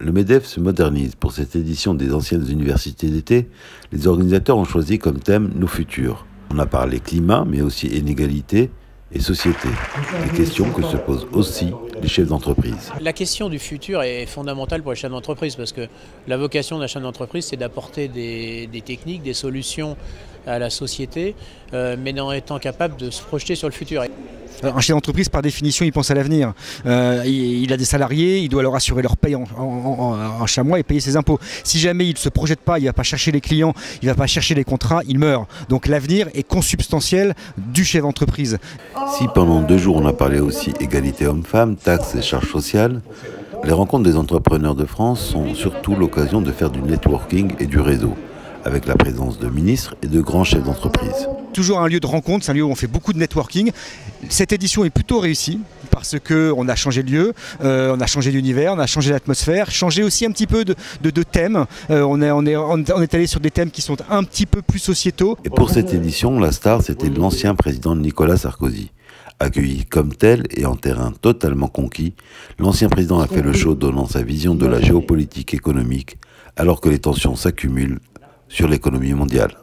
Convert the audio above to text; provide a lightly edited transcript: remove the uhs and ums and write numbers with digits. Le MEDEF se modernise. Pour cette édition des anciennes universités d'été, les organisateurs ont choisi comme thème « Nos futurs ». On a parlé climat, mais aussi inégalité et société, des questions que se posent aussi les chefs d'entreprise. La question du futur est fondamentale pour les chefs d'entreprise, parce que la vocation d'un chef d'entreprise, c'est d'apporter des techniques, des solutions à la société, mais en étant capable de se projeter sur le futur. Un chef d'entreprise, par définition, il pense à l'avenir. Il a des salariés, il doit leur assurer leur paye en chaque mois et payer ses impôts. Si jamais il ne se projette pas, il ne va pas chercher les clients, il ne va pas chercher les contrats, il meurt. Donc l'avenir est consubstantiel du chef d'entreprise. Si pendant 2 jours on a parlé aussi égalité hommes-femmes, taxes et charges sociales, les rencontres des entrepreneurs de France sont surtout l'occasion de faire du networking et du réseau, avec la présence de ministres et de grands chefs d'entreprise. Toujours un lieu de rencontre, c'est un lieu où on fait beaucoup de networking. Cette édition est plutôt réussie parce qu'on a changé de lieu, on a changé d'univers, on a changé d'atmosphère, changé aussi un petit peu de thèmes. On est allé sur des thèmes qui sont un petit peu plus sociétaux. Et pour cette édition, la star, c'était l'ancien président Nicolas Sarkozy. Accueilli comme tel et en terrain totalement conquis, l'ancien président a fait le show donnant sa vision de la géopolitique économique alors que les tensions s'accumulent sur l'économie mondiale.